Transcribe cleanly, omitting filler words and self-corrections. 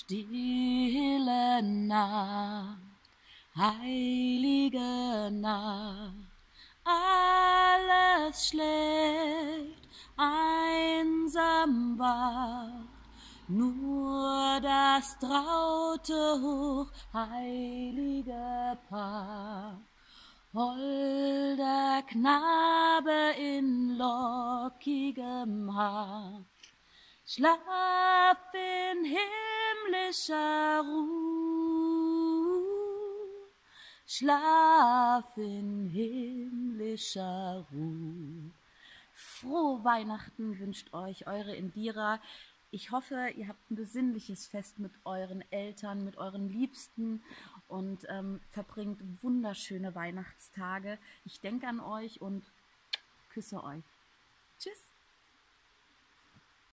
Stille Nacht, heilige Nacht, alles schläft, einsam wacht, nur das traute, hochheilige Paar. Holder Knabe in lockigem Haar, schlaf in himmlischer Ruhe, schlaf in himmlischer Ruhe. Frohe Weihnachten wünscht euch eure Indira. Ich hoffe, ihr habt ein besinnliches Fest mit euren Eltern, mit euren Liebsten und verbringt wunderschöne Weihnachtstage. Ich denke an euch und küsse euch. Tschüss!